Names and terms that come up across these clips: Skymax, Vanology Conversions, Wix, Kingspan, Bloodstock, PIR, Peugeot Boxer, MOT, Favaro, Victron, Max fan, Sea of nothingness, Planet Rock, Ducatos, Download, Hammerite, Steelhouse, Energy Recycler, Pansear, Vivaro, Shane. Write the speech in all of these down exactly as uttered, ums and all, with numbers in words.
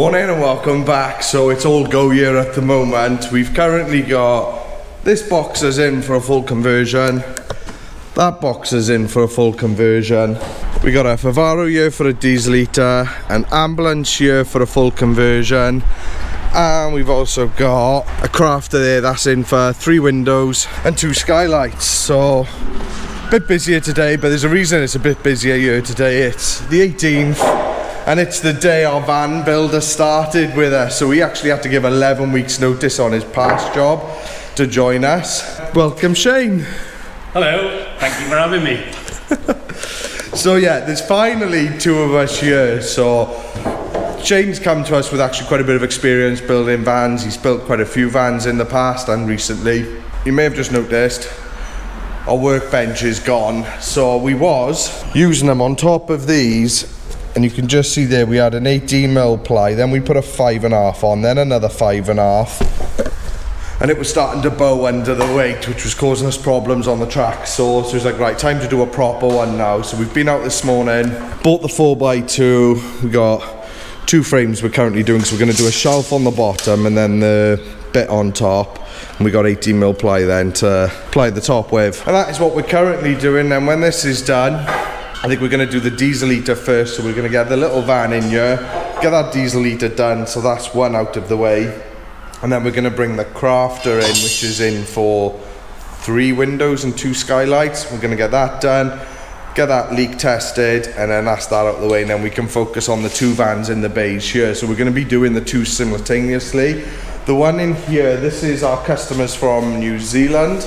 Morning and welcome back. So it's all go year at the moment. We've currently got this boxer's in for a full conversion, that boxer's in for a full conversion. We got a Favaro here for a diesel eater, an ambulance here for a full conversion, and we've also got a crafter there that's in for three windows and two skylights. So a bit busier today, but there's a reason it's a bit busier here today. It's the eighteenth and it's the day our van builder started with us, so we actually had to give eleven weeks notice on his past job to join us. Welcome, Shane. Hello, thank you for having me. So yeah, there's finally two of us here. So Shane's come to us with actually quite a bit of experience building vans. He's built quite a few vans in the past and recently. You may have just noticed our workbench is gone, so we was using them on top of these. And you can just see there we had an eighteen mil ply, then we put a five and a half on, then another five and a half, and it was starting to bow under the weight, which was causing us problems on the track. So, so it was like, right, time to do a proper one now. So we've been out this morning, bought the four by two, we got two frames we're currently doing, so we're going to do a shelf on the bottom and then the bit on top, and we got eighteen mil ply then to ply the top with, and that is what we're currently doing. And when this is done, I think we're going to do the diesel eater first, so we're going to get the little van in here, get that diesel eater done, so that's one out of the way, and then we're going to bring the crafter in, which is in for three windows and two skylights. We're going to get that done, get that leak tested, and then that's that out of the way, and then we can focus on the two vans in the beige here. So we're going to be doing the two simultaneously. The one in here, this is our customers from New Zealand,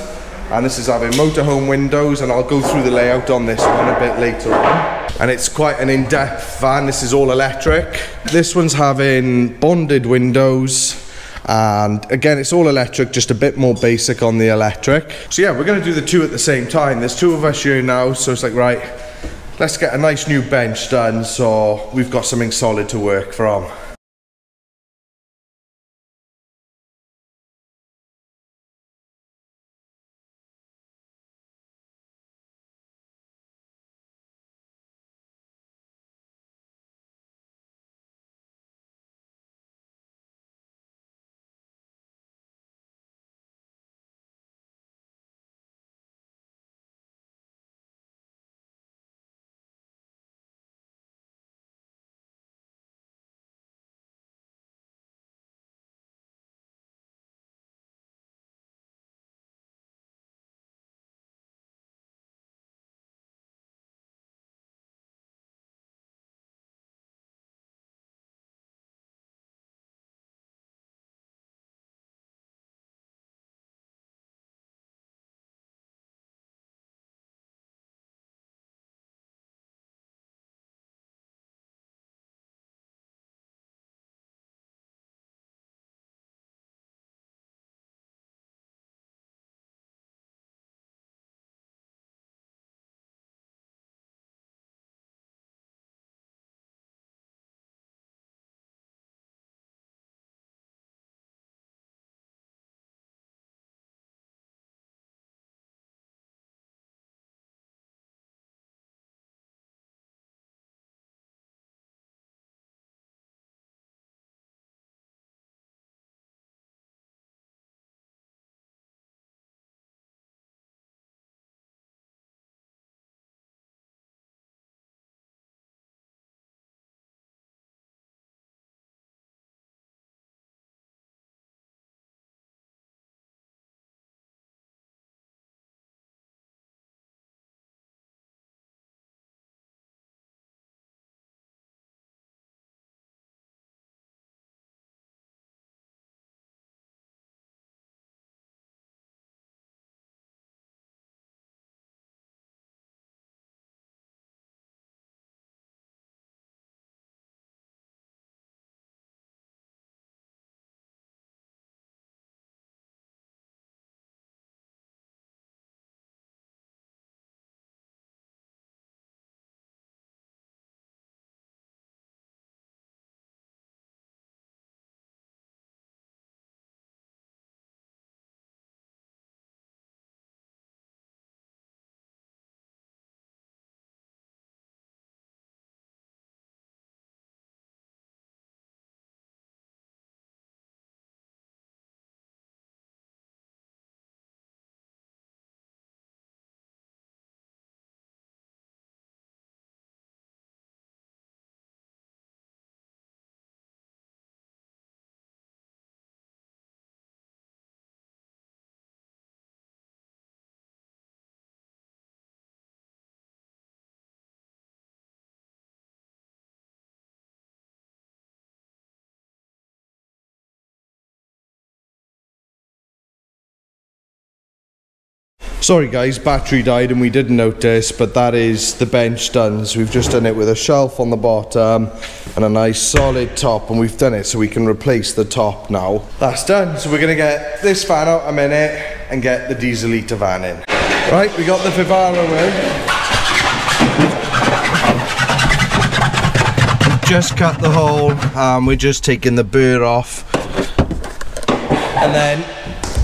and this is having motorhome windows, and I'll go through the layout on this one a bit later on. And it's quite an in-depth van, this is all electric. This one's having bonded windows, and again it's all electric, just a bit more basic on the electric. So yeah, we're going to do the two at the same time. There's two of us here now, so it's like, right, let's get a nice new bench done so we've got something solid to work from. Sorry guys, battery died and we didn't notice, but that is the bench done. So we've just done it with a shelf on the bottom and a nice solid top, and we've done it so we can replace the top now. That's done. So we're going to get this fan out a minute and get the diesel-liter van in. Right, we got the Vivaro in. Just cut the hole, and we're just taking the burr off. And then,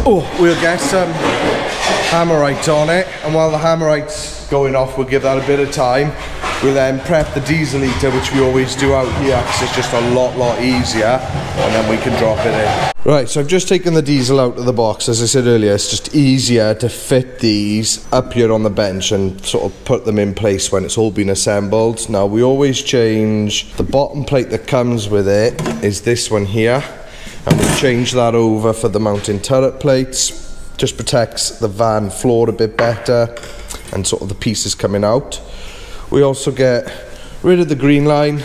oh, we'll get some Hammerite on it, and while the Hammerite's going off, we'll give that a bit of time. We'll then prep the diesel-liter, which we always do out here because it's just a lot, lot easier, and then we can drop it in. Right, so I've just taken the diesel out of the box. As I said earlier, it's just easier to fit these up here on the bench and sort of put them in place when it's all been assembled. Now, we always change the bottom plate that comes with it, is this one here, and we change that over for the mounting turret plates. Just protects the van floor a bit better and sort of the pieces coming out. We also get rid of the green line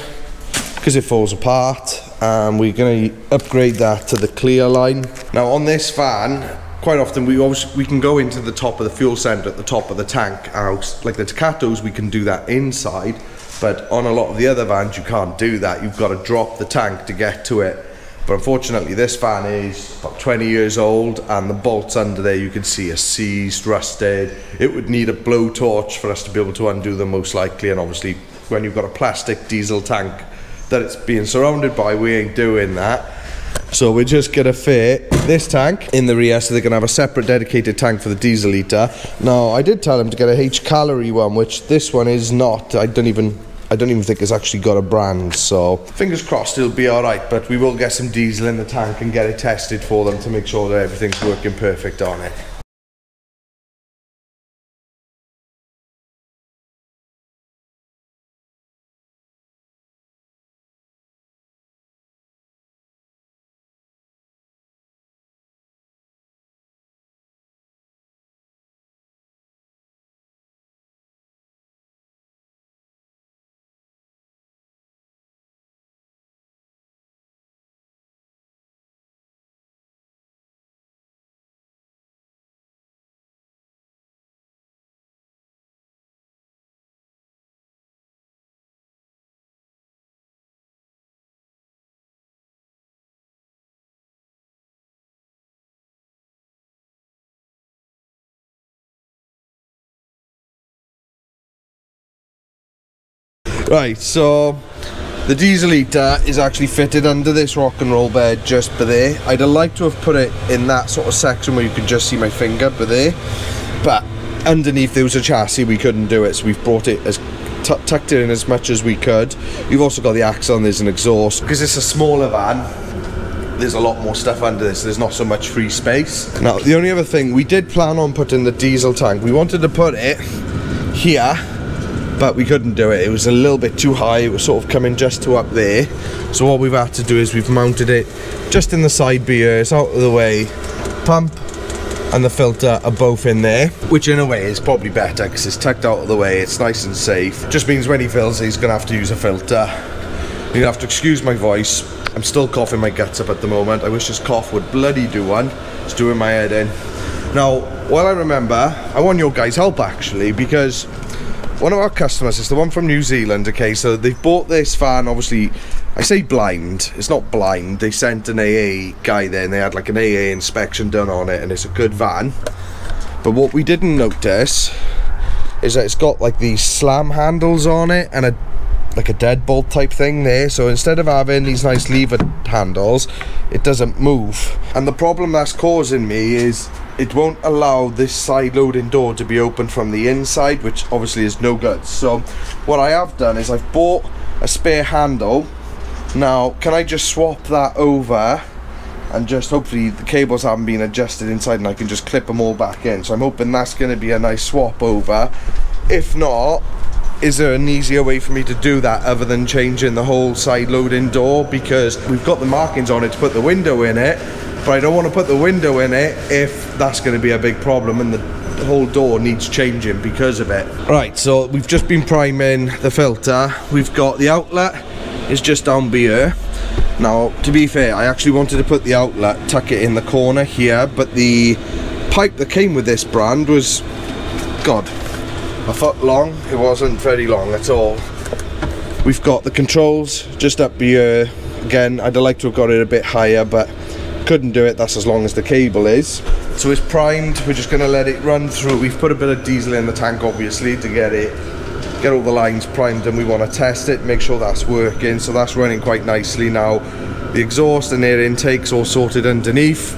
because it falls apart, and we're going to upgrade that to the clear line. Now on this van, quite often we always, we can go into the top of the fuel centre at the top of the tank. Like the Ducatos, we can do that inside, but on a lot of the other vans you can't do that. You've got to drop the tank to get to it. But unfortunately this van is about twenty years old, and the bolts under there you can see are seized, rusted. It would need a blowtorch for us to be able to undo them most likely, and obviously when you've got a plastic diesel tank that it's being surrounded by, we ain't doing that. So we're just going to fit this tank in the rear, so they're going to have a separate dedicated tank for the diesel liter. Now I did tell them to get a H calorie one, which this one is not. I don't even... I don't even think it's actually got a brand, so fingers crossed it'll be alright, but we will get some diesel in the tank and get it tested for them to make sure that everything's working perfect on it. Right, so the diesel-liter is actually fitted under this rock and roll bed just by there. I'd have liked to have put it in that sort of section where you could just see my finger by there, but underneath there was a chassis, we couldn't do it, so we've brought it as tucked it in as much as we could. You've also got the axle, and there's an exhaust. Because it's a smaller van, there's a lot more stuff under this, so there's not so much free space. Now, the only other thing, we did plan on putting the diesel tank. We wanted to put it here, but we couldn't do it. It was a little bit too high. It was sort of coming just to up there. So what we've had to do is we've mounted it just in the side beer. It's out of the way. Pump and the filter are both in there, which in a way is probably better because it's tucked out of the way. It's nice and safe. Just means when he fills it, he's going to have to use a filter. You'll have to excuse my voice. I'm still coughing my guts up at the moment. I wish this cough would bloody do one. It's doing my head in. Now, while I remember, I want your guys' help actually, because one of our customers, it's the one from New Zealand, okay, so they've bought this van, obviously, I say blind, it's not blind, they sent an A A guy there and they had like an A A inspection done on it, and it's a good van. But what we didn't notice is that it's got like these slam handles on it and a like a deadbolt type thing there, so instead of having these nice lever handles, it doesn't move. And the problem that's causing me is it won't allow this side loading door to be open from the inside, which obviously is no good. So what I have done is I've bought a spare handle. Now can I just swap that over, and just hopefully the cables haven't been adjusted inside and I can just clip them all back in. So I'm hoping that's going to be a nice swap over. If not, is there an easier way for me to do that other than changing the whole side loading door? Because we've got the markings on it to put the window in it, but I don't want to put the window in it if that's going to be a big problem and the whole door needs changing because of it. Right, so we've just been priming the filter. We've got the outlet is just down here. Now to be fair, I actually wanted to put the outlet, tuck it in the corner here, but the pipe that came with this brand was, God, a foot long. It wasn't very long at all. We've got the controls just up here. Again, I'd like to have got it a bit higher, but couldn't do it. That's as long as the cable is. So it's primed. We're just going to let it run through. We've put a bit of diesel in the tank, obviously, to get it, get all the lines primed, and we want to test it, make sure that's working. So that's running quite nicely now. The exhaust and air intake's all sorted underneath,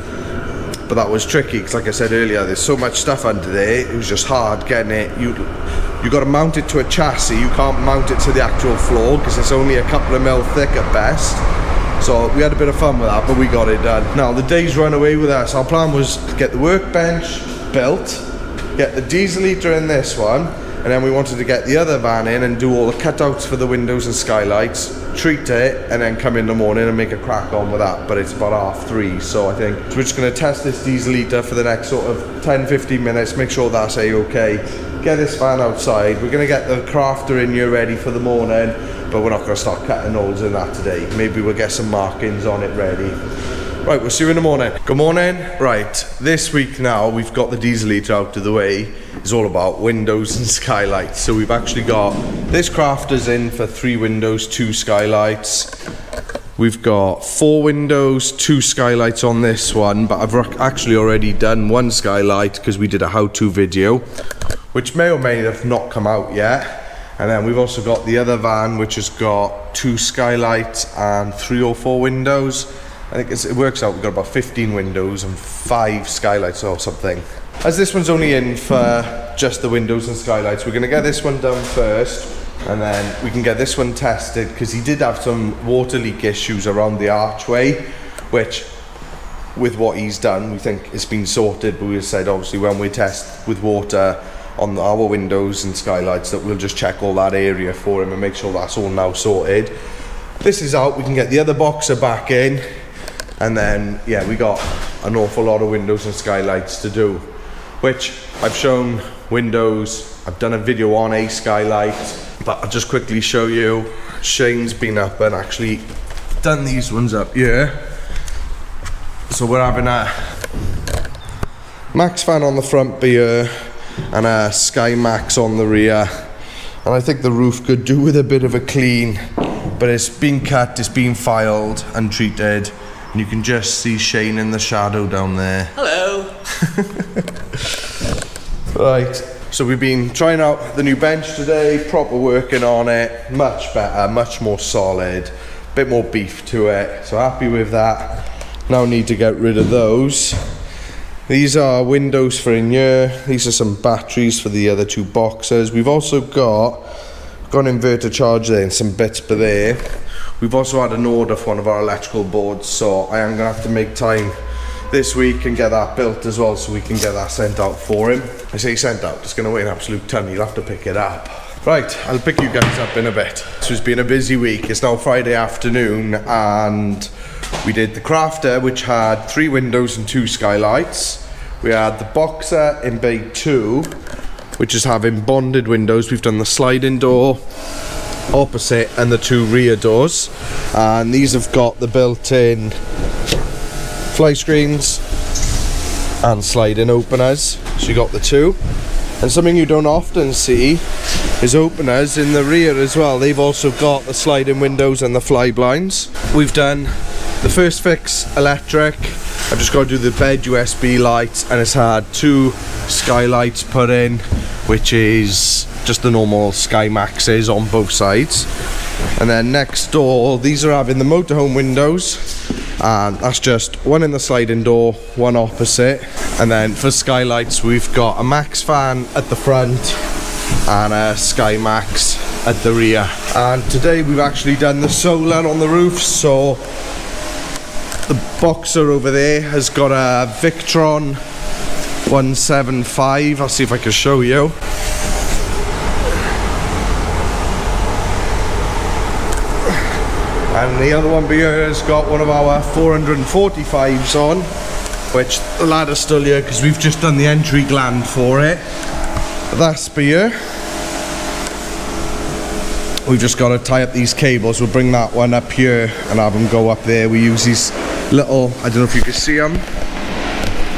but that was tricky because, like I said earlier, there's so much stuff under there. It was just hard getting it. You you got to mount it to a chassis. You can't mount it to the actual floor because it's only a couple of mil thick at best. So we had a bit of fun with that, but we got it done. Now the day's run away with us. Our plan was to get the workbench built, get the diesel heater in this one, and then we wanted to get the other van in and do all the cutouts for the windows and skylights, treat it, and then come in the morning and make a crack on with that. But it's about half three, so I think we're just going to test this diesel heater for the next sort of ten fifteen minutes, make sure that's a-okay, get this van outside. We're going to get the crafter in here ready for the morning, but we're not going to start cutting holes in that today. Maybe we'll get some markings on it ready. Right, we'll see you in the morning. Good morning. Right, this week now we've got the diesel heater out of the way. It's all about windows and skylights. So we've actually got this crafter's in for three windows, two skylights. We've got four windows, two skylights on this one, but I've actually already done one skylight because we did a how-to video, which may or may have not come out yet. And then we've also got the other van, which has got two skylights and three or four windows. I think it's, it works out, we've got about fifteen windows and five skylights or something. As this one's only in for just the windows and skylights, we're going to get this one done first, and then we can get this one tested, because he did have some water leak issues around the archway, which, with what he's done, we think it's been sorted. But we said, obviously, when we test with water on our windows and skylights, that we'll just check all that area for him and make sure that's all now sorted. This is out, we can get the other boxer back in. And then, yeah, we got an awful lot of windows and skylights to do, which I've shown windows, I've done a video on a skylight, but I'll just quickly show you. Shane's been up and actually done these ones up here. So we're having a Max fan on the front here and a Skymax on the rear. And I think the roof could do with a bit of a clean, but it's been cut, it's been filed and treated. And you can just see Shane in the shadow down there. Hello. Right, so we've been trying out the new bench today, proper working on it, much better, much more solid, bit more beef to it, so happy with that. Now need to get rid of those. These are windows for in here, these are some batteries for the other two boxes. We've also got, got an inverter charge there and some bits per there. We've also had an order for one of our electrical boards, so I am going to have to make time this week and get that built as well, so we can get that sent out for him. I say sent out, it's going to weigh an absolute ton, you'll have to pick it up. Right, I'll pick you guys up in a bit. So it's been a busy week. It's now Friday afternoon, and we did the crafter, which had three windows and two skylights. We had the boxer in bay two, which is having bonded windows. We've done the sliding door opposite and the two rear doors, and these have got the built-in fly screens and sliding openers, so you got the two. And something you don't often see is openers in the rear as well. They've also got the sliding windows and the fly blinds. We've done the first fix electric. I've just got to do the bed U S B lights, and it's had two skylights put in, which is just the normal Skymaxes on both sides. And then next door, these are having the motorhome windows, and that's just one in the sliding door, one opposite. And then for skylights, we've got a Max fan at the front and a Skymax at the rear. And today we've actually done the solar on the roof, so the boxer over there has got a Victron one seven five. I'll see if I can show you. And the other one here has got one of our four forty-fives on, which the ladder's still here because we've just done the entry gland for it. That's here. We've just got to tie up these cables. We'll bring that one up here and have them go up there. We use these little, I don't know if you can see them,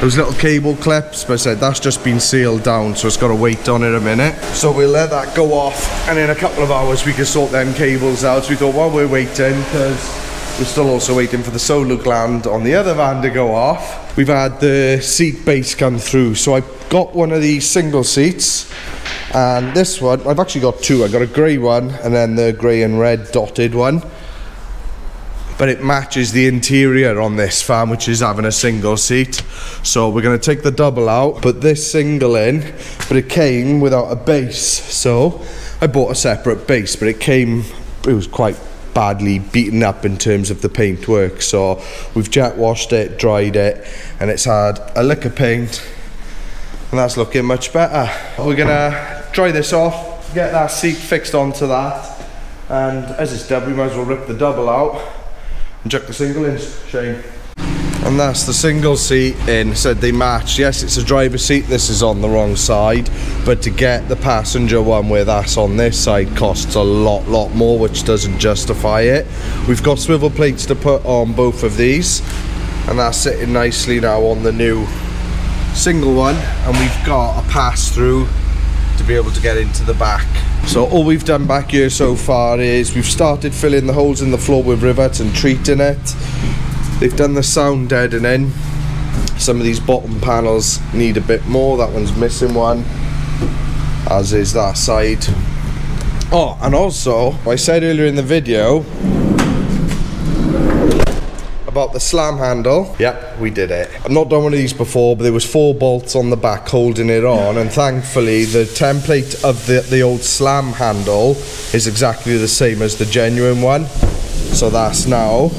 Those little cable clips, but I said that's just been sealed down, so it's got to wait on it a minute. So we'll let that go off, and in a couple of hours we can sort them cables out. So we thought while we're waiting, because we're still also waiting for the solar gland on the other van to go off, we've had the seat base come through. So I got one of these single seats, and this one, I've actually got two. I got a grey one, and then the grey and red dotted one. But it matches the interior on this van, which is having a single seat. So we're going to take the double out, put this single in, but it came without a base. So I bought a separate base, but it came, it was quite badly beaten up in terms of the paint work. So we've jet washed it, dried it, and it's had a lick of paint, and that's looking much better. We're going to dry this off, get that seat fixed onto that, and as it's done, we might as well rip the double out and chuck the single in, Shane. And that's the single seat in. Said they match. Yes, it's a driver's seat. This is on the wrong side, but to get the passenger one where that's on this side costs a lot, lot more, which doesn't justify it. We've got swivel plates to put on both of these, and that's sitting nicely now on the new single one. And we've got a pass through to be able to get into the back. So all we've done back here so far is we've started filling the holes in the floor with rivets and treating it. They've done the sound deadening. Some of these bottom panels need a bit more. That one's missing one, as is that side. Oh, and also, I said earlier in the video about the slam handle. Yep, we did it. I've not done one of these before, but there was four bolts on the back holding it on, and thankfully the template of the, the old slam handle is exactly the same as the genuine one. So that's now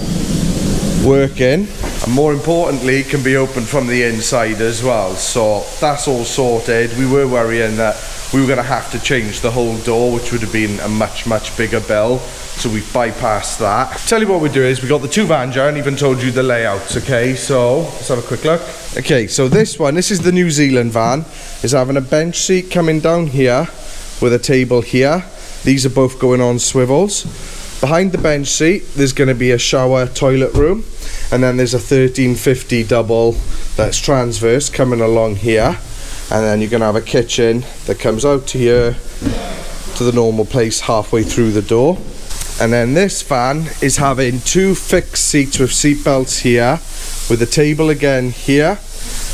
working, and more importantly can be opened from the inside as well. So that's all sorted. We were worrying that we were going to have to change the whole door, which would have been a much, much bigger bill. So we bypassed that. Tell you what we do is we got the two vans. I haven't even told you the layouts, okay? So let's have a quick look. Okay, so this one, this is the New Zealand van, is having a bench seat coming down here with a table here. These are both going on swivels. Behind the bench seat, there's going to be a shower toilet room, and then there's a thirteen fifty double that's transverse coming along here. And then you're going to have a kitchen that comes out to here to the normal place halfway through the door. And then this van is having two fixed seats with seat belts here, with a table again here,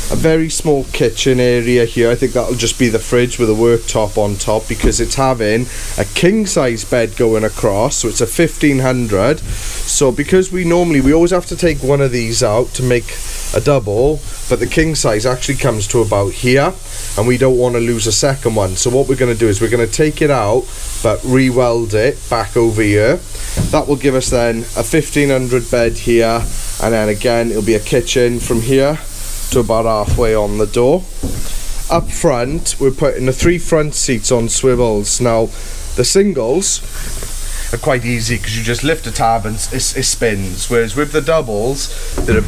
a very small kitchen area here. I think that'll just be the fridge with a worktop on top, because it's having a king size bed going across, so it's a fifteen hundred. So because we normally, we always have to take one of these out to make a double, but the king size actually comes to about here, and we don't want to lose a second one. So what we're going to do is we're going to take it out but re-weld it back over here. That will give us then a fifteen hundred bed here, and then again it'll be a kitchen from here to about halfway on the door. Up front we're putting the three front seats on swivels. Now the singles are quite easy because you just lift a tab and it, it spins, whereas with the doubles there are,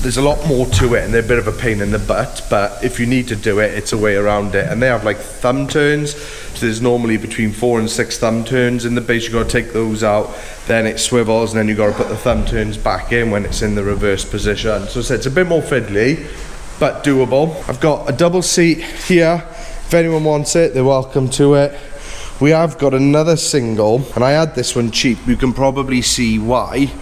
there's a lot more to it, and they're a bit of a pain in the butt, but if you need to do it, it's a way around it. And they have like thumb turns, so there's normally between four and six thumb turns in the base. You've got to take those out, then it swivels, and then you've got to put the thumb turns back in when it's in the reverse position. So it's a bit more fiddly but doable. I've got a double seat here. If anyone wants it, they're welcome to it. We have got another single, and I had this one cheap. You can probably see why.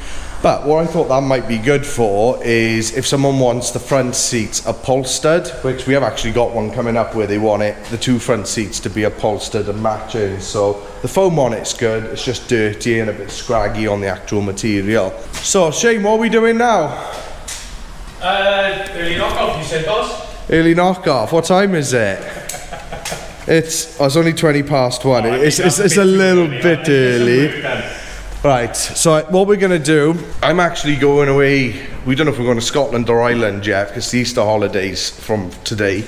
But what I thought that might be good for is if someone wants the front seats upholstered, which we have actually got one coming up where they want it, the two front seats to be upholstered and matching. So the foam on it's good, it's just dirty and a bit scraggy on the actual material. So Shane, what are we doing now? Uh, early knockoff, you said, boss. Early knockoff, what time is it? It's, oh, it's only twenty past one. Oh, it's it's, it's a, a little early, bit early. Right, so what we're going to do, I'm actually going away. We don't know if we're going to Scotland or Ireland yet, because the Easter holidays from today.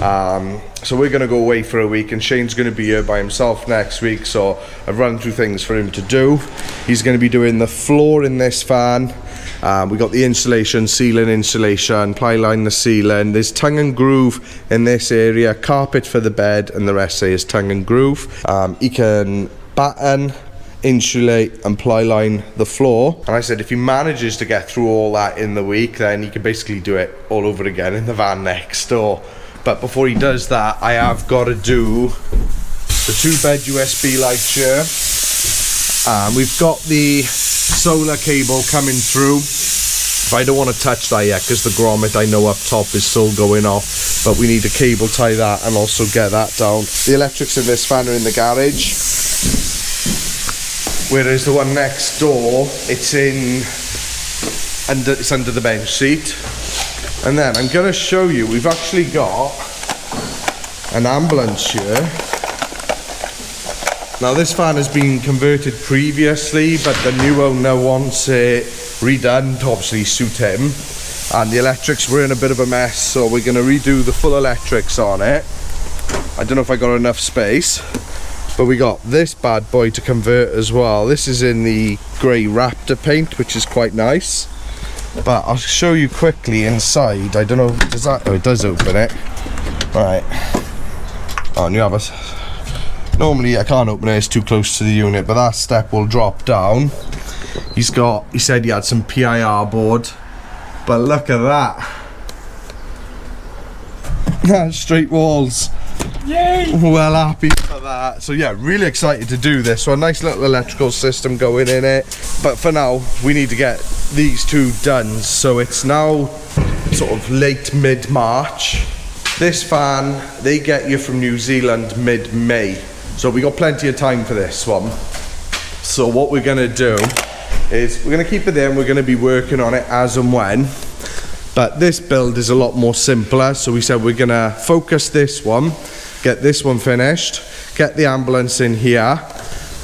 Um, so we're going to go away for a week, and Shane's going to be here by himself next week. So I've run through things for him to do. He's going to be doing the floor in this van. Um, we got the insulation, ceiling insulation, ply line the ceiling. There's tongue and groove in this area, carpet for the bed, and the rest is tongue and groove. Um, he can batten, insulate and ply line the floor. And I said, if he manages to get through all that in the week, then he can basically do it all over again in the van next door. But before he does that, I have got to do the two-bed U S B light here. Um, we've got the solar cable coming through. I don't want to touch that yet because the grommet I know up top is still going off, but we need to cable tie that and also get that down. The electrics in this fan are in the garage, whereas the one next door, it's in under it's under the bench seat. And then I'm going to show you, we've actually got an ambulance here. Now this fan has been converted previously, but the new owner wants it redone to obviously suit him, and the electrics were in a bit of a mess, so we're going to redo the full electrics on it. I don't know if I got enough space, but we got this bad boy to convert as well. This is in the grey Raptor paint, which is quite nice, but I'll show you quickly inside. I don't know, does that, oh it does open it, right. Oh, and you have a, normally I can't open it, it's too close to the unit, but that step will drop down. He's got, he said he had some P I R board, but look at that. Straight walls. Yay! Well happy for that. So yeah, really excited to do this. So a nice little electrical system going in it. But for now, we need to get these two done. So it's now sort of late mid-March. This fan, they get you from New Zealand mid-May. So we got plenty of time for this one. So what we're gonna do is we're gonna keep it there and we're gonna be working on it as and when. But this build is a lot more simpler. So we said we're gonna focus this one, get this one finished, get the ambulance in here.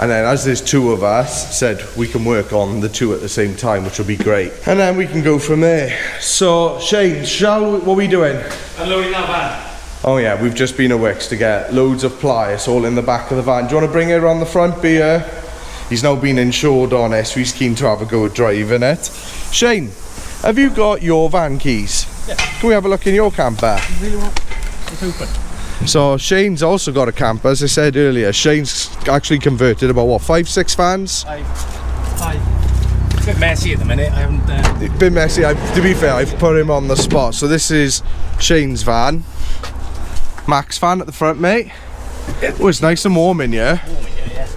And then as there's two of us, said we can work on the two at the same time, which will be great. And then we can go from there. So Shane, shall we, what are we doing? Unloading that van. Oh yeah, we've just been to Wix to get loads of ply. It's all in the back of the van. Do you want to bring it around the front, Bea? He's now been insured on it, so he's keen to have a go at driving it. Shane, have you got your van keys? Yeah. Can we have a look in your camper? You really want, it's open. So Shane's also got a camper, as I said earlier. Shane's actually converted about, what, five, six vans? Five. Five. It's a bit messy at the minute. I haven't... Uh... It's been messy. I've, to be fair, I've put him on the spot. So this is Shane's van. Max fan at the front, mate. Oh, it's nice and warm in here. Warm in here, yeah.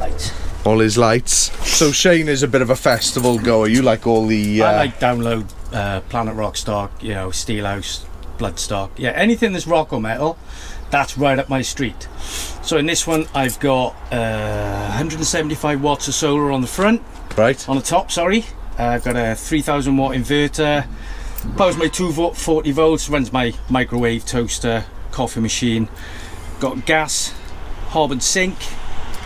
Lights. All his lights. So Shane is a bit of a festival goer. You like all the... Uh, I like Download, uh, Planet Rock stock, you know, Steelhouse, Bloodstock. Yeah, anything that's rock or metal, that's right up my street. So in this one, I've got uh, one hundred seventy-five watts of solar on the front. Right. On the top, sorry. Uh, I've got a three thousand watt inverter. Powers my two forty volts, runs my microwave, toaster, coffee machine, got gas, hob and sink.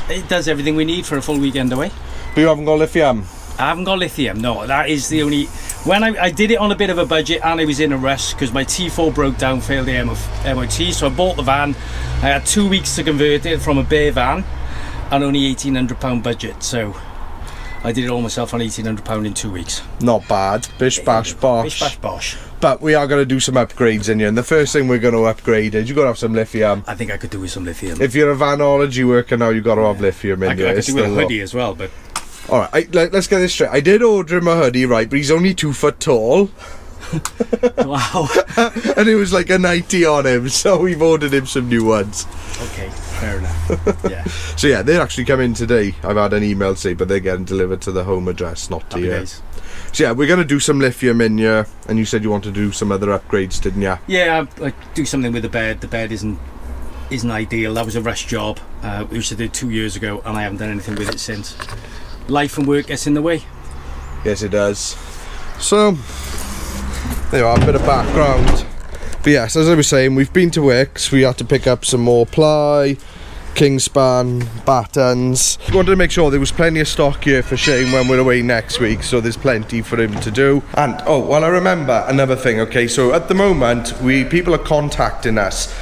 It does everything we need for a full weekend away. But you haven't got lithium? I haven't got lithium, no. That is the only, when I, I did it on a bit of a budget and I was in a rush because my T four broke down, failed the M O T, so I bought the van. I had two weeks to convert it from a bare van and only eighteen hundred pound budget, so I did it all myself on eighteen hundred pound in two weeks. Not bad. Bish bash bosh. Bish bash bosh. But we are going to do some upgrades in here, and the first thing we're going to upgrade is you've got to have some lithium. I think I could do with some lithium. If you're a vanology worker now, you've got to have lithium in here. I could do with a hoodie as well, but... Alright, I, let, let's get this straight. I did order him a hoodie, right, but he's only two foot tall. Wow. And it was like a ninety on him, so we've ordered him some new ones. Okay, fair enough. Yeah. So yeah, they actually come in today. I've had an email today, but they're getting delivered to the home address, not to you. So yeah, we're going to do some lithium in here, and you said you want to do some other upgrades, didn't you? Yeah, I, I do something with the bed. The bed isn't isn't ideal. That was a rush job, uh, which I did two years ago, and I haven't done anything with it since. Life and work gets in the way. Yes, it does. So... there you are, a bit of background. But yes, as I was saying, we've been to Wix, we had to pick up some more ply, Kingspan, battens. We wanted to make sure there was plenty of stock here for Shane when we're away next week, so there's plenty for him to do. And, oh, well, I remember another thing, okay, so at the moment, we people are contacting us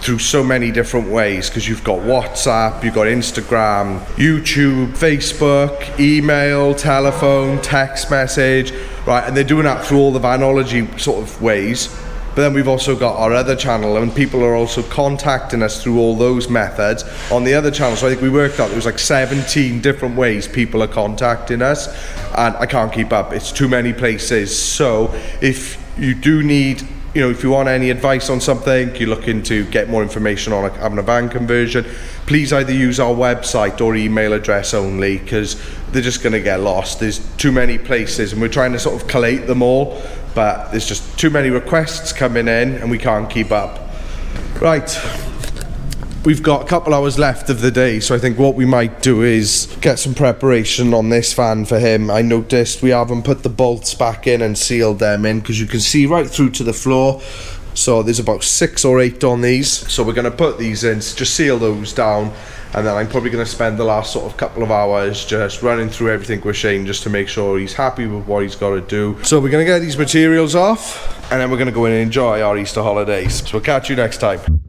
through so many different ways, because you've got WhatsApp, you've got Instagram, YouTube, Facebook, email, telephone, text message, right, and they're doing that through all the vanology sort of ways. But then we've also got our other channel, and people are also contacting us through all those methods on the other channel. So I think we worked out there was like seventeen different ways people are contacting us, and I can't keep up. It's too many places. So if you do need, you know, if you want any advice on something, you're looking to get more information on having a van conversion, please either use our website or email address only, because they're just going to get lost. There's too many places, and we're trying to sort of collate them all, but there's just too many requests coming in and we can't keep up. Right, we've got a couple hours left of the day, so I think what we might do is get some preparation on this van for him. I noticed we haven't put the bolts back in and sealed them in, because you can see right through to the floor. So there's about six or eight on these. So we're gonna put these in, just seal those down, and then I'm probably gonna spend the last sort of couple of hours just running through everything with Shane, just to make sure he's happy with what he's gotta do. So we're gonna get these materials off, and then we're gonna go in and enjoy our Easter holidays. So we'll catch you next time.